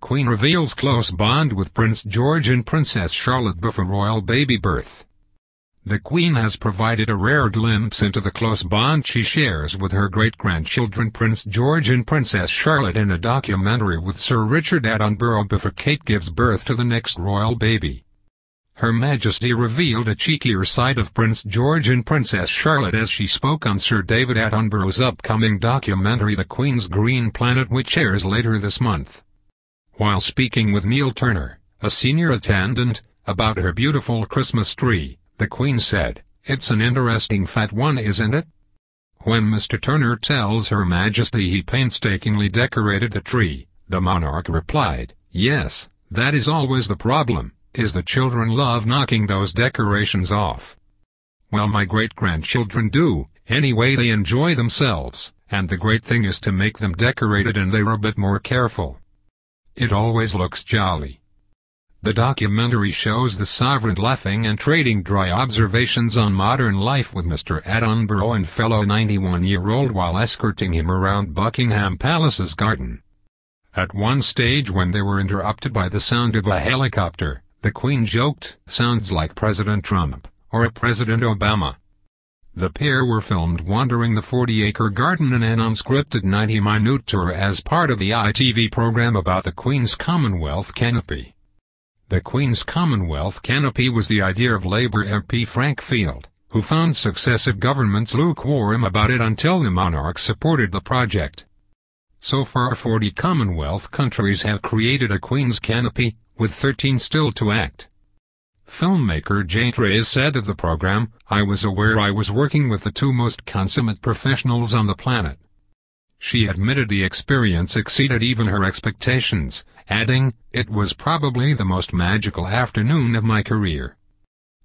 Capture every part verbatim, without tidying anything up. Queen reveals close bond with Prince George and Princess Charlotte before royal baby birth. The Queen has provided a rare glimpse into the close bond she shares with her great-grandchildren Prince George and Princess Charlotte in a documentary with Sir Richard Attenborough before Kate gives birth to the next royal baby. Her Majesty revealed a cheekier side of Prince George and Princess Charlotte as she spoke on Sir David Attenborough's upcoming documentary The Queen's Green Planet, which airs later this month. While speaking with Neil Turner, a senior attendant, about her beautiful Christmas tree, the Queen said, "It's an interesting fat one, isn't it?" When Mister Turner tells Her Majesty he painstakingly decorated the tree, the monarch replied, "Yes, that is always the problem, is the children love knocking those decorations off." "Well, my great-grandchildren do, anyway. They enjoy themselves, and the great thing is to make them decorated, and they're a bit more careful. It always looks jolly." The documentary shows the sovereign laughing and trading dry observations on modern life with Mister Attenborough and fellow ninety-one-year-old while escorting him around Buckingham Palace's garden. At one stage, when they were interrupted by the sound of a helicopter, the Queen joked, "Sounds like President Trump, or a President Obama." The pair were filmed wandering the forty-acre garden in an unscripted ninety-minute tour as part of the I T V program about the Queen's Commonwealth canopy. The Queen's Commonwealth canopy was the idea of Labour M P Frank Field, who found successive governments lukewarm about it until the monarch supported the project. So far, forty Commonwealth countries have created a Queen's canopy, with thirteen still to act. Filmmaker Jane Trace said of the program, "I was aware I was working with the two most consummate professionals on the planet." She admitted the experience exceeded even her expectations, adding, "It was probably the most magical afternoon of my career."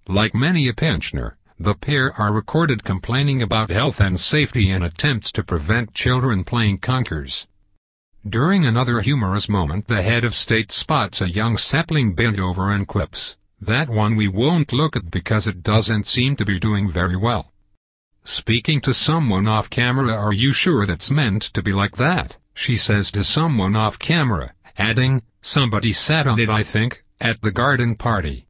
Like many a pensioner, the pair are recorded complaining about health and safety and attempts to prevent children playing conkers. During another humorous moment, the head of state spots a young sapling bent over and quips, "That one we won't look at because it doesn't seem to be doing very well." Speaking to someone off camera, "Are you sure that's meant to be like that?" she says to someone off camera, adding, "Somebody sat on it, I think, at the garden party."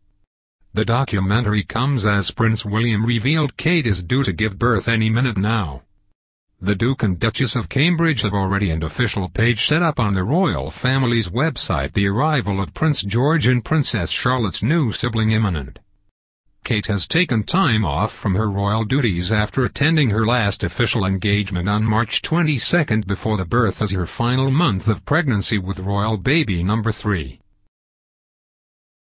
The documentary comes as Prince William revealed Kate is due to give birth any minute now. The Duke and Duchess of Cambridge have already an official page set up on the royal family's website. The arrival of Prince George and Princess Charlotte's new sibling imminent. Kate has taken time off from her royal duties after attending her last official engagement on March twenty-second before the birth as her final month of pregnancy with royal baby number three.